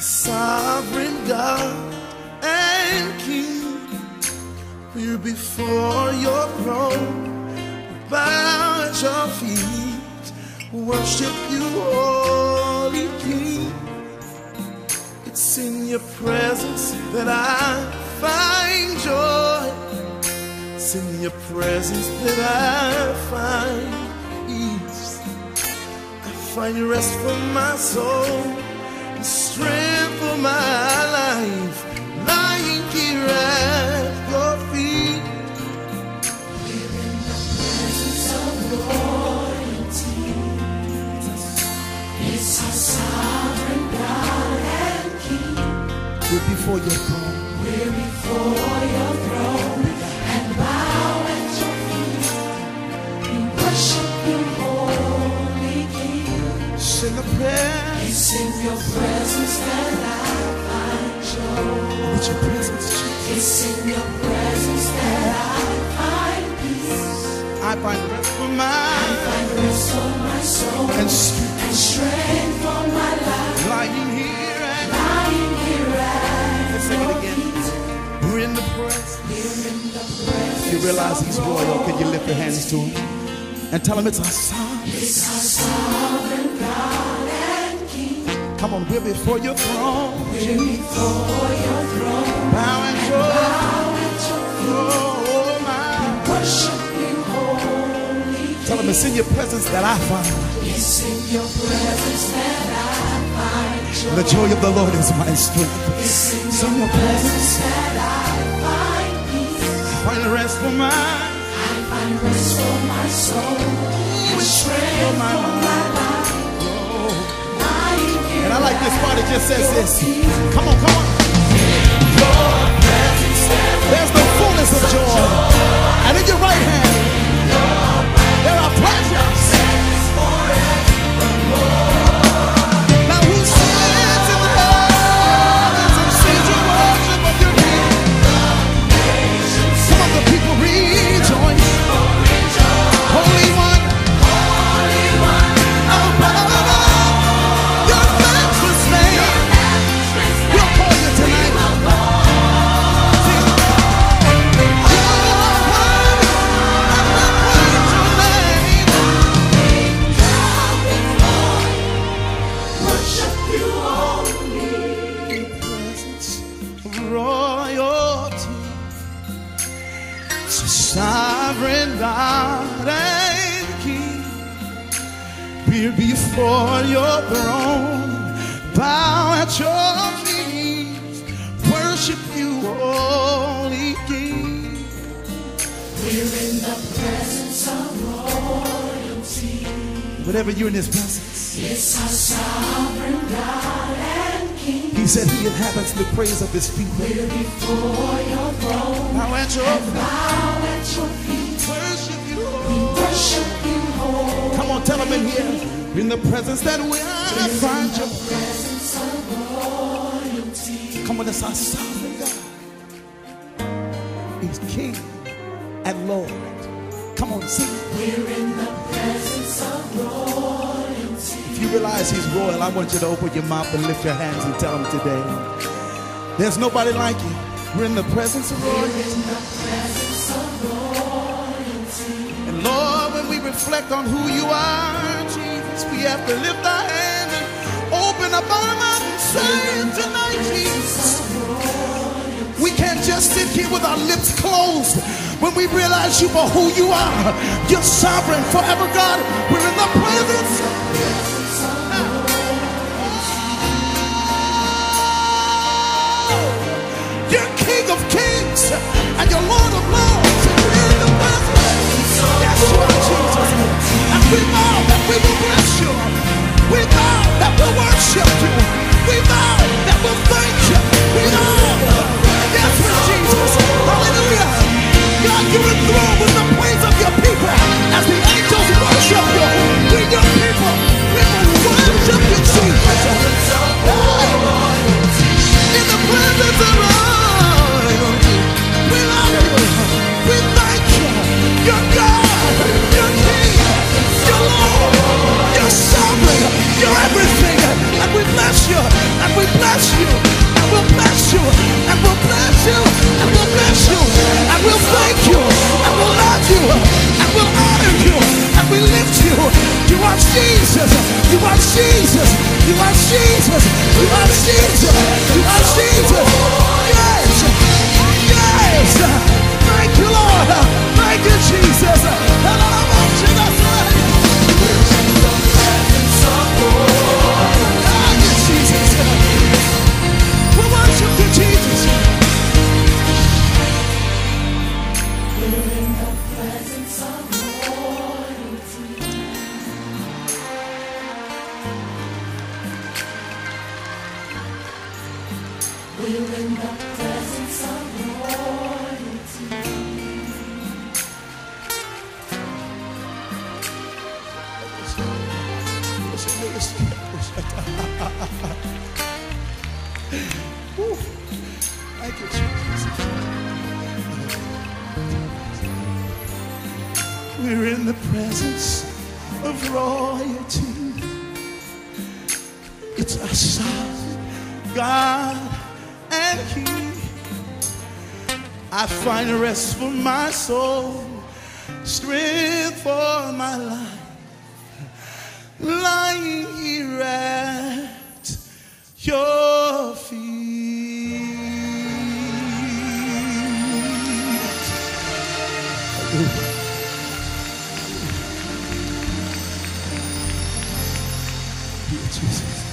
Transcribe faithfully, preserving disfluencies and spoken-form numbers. sovereign God and King, we're before your throne, bow at your feet, worship you, holy King. It's in your presence that I find joy, it's in your presence that I find peace. I find rest for my soul, strength for my life, lying here at your feet. We're in the presence of royalty. It's our sovereign God and King. We're before your throne. We're before your throne and bow at your feet. We worship you, holy King. Sing a prayer. It's in your presence that I find joy. It's, your presence, it's in your presence that I find peace. I find rest for my, I find rest for my soul, and strength, and strength for my life. Lying here at, lying here at Let's sing it again. Feet. We're in the presence. We're in the presence. You realize he's royal. Can you lift your hands to him and tell him it's our song? It's our sovereign God. Come on, we're before your throne. We're before your throne. Bow at your, bow at your throne. Oh, worshiping holy. Tell them it's in your presence that I find. It's in your presence that I find joy. The joy of the Lord is my strength. It's in, it's in your presence, presence that I find peace. I find rest for my, I find rest for my soul. And strength for my, for my life. And I like this part, it just says this. Come on, come on. There's the fullness of joy. And in your right hand, there are pleasures. Now he stands in the heavens and sees your worship of your King. Some of the people rejoice. Holy One, Holy One, above. Sovereign God and King, we're before your throne, bow at your feet, worship you, holy King. We're in the presence of royalty. Whatever you're in his presence, it's our sovereign God and King. He said he inhabits the praise of his people. We're before your throne, bow at your feet. Your feet. Worship you, we worship you, holy. Come on, tell them in here. In the presence that we are, find your presence of royalty. Come on, that's our sovereign God. He's King and Lord. Come on, sing. We're in the presence of royalty. If you realize he's royal, I want you to open your mouth and lift your hands and tell him today. There's nobody like you. We're in the presence of royalty. We're in the presence of and Lord, when we reflect on who you are, Jesus, we have to lift our hands and open up our mouth and say tonight, Jesus. We can't just sit here with our lips closed when we realize you are who you are. You're sovereign, forever God. We're in the presence of you. King of kings and your Lord of lords, and you're in the presence. That's your Jesus. And we vow that we will bless you. We vow that we'll worship you. We vow that we'll thank you. We vow. Yes, Lord Jesus. Hallelujah. God, you're enthroned with the praise of your people. As the angels worship you, we your people, we will worship you, Jesus. In the presence of all. We thank you, you're God, you're King, you're Lord, you're sovereign, you're everything, and we thank you. want Jesus, you want Jesus, you want Jesus, you want Jesus, you want Jesus. Yes, yes, thank you Lord, thank you Jesus. And I want you to say, thank you Jesus, we worship you Jesus. We're in the presence of royalty. It's our son, God and King. I find rest for my soul, strength for my life, lying here at your feet. Jesus.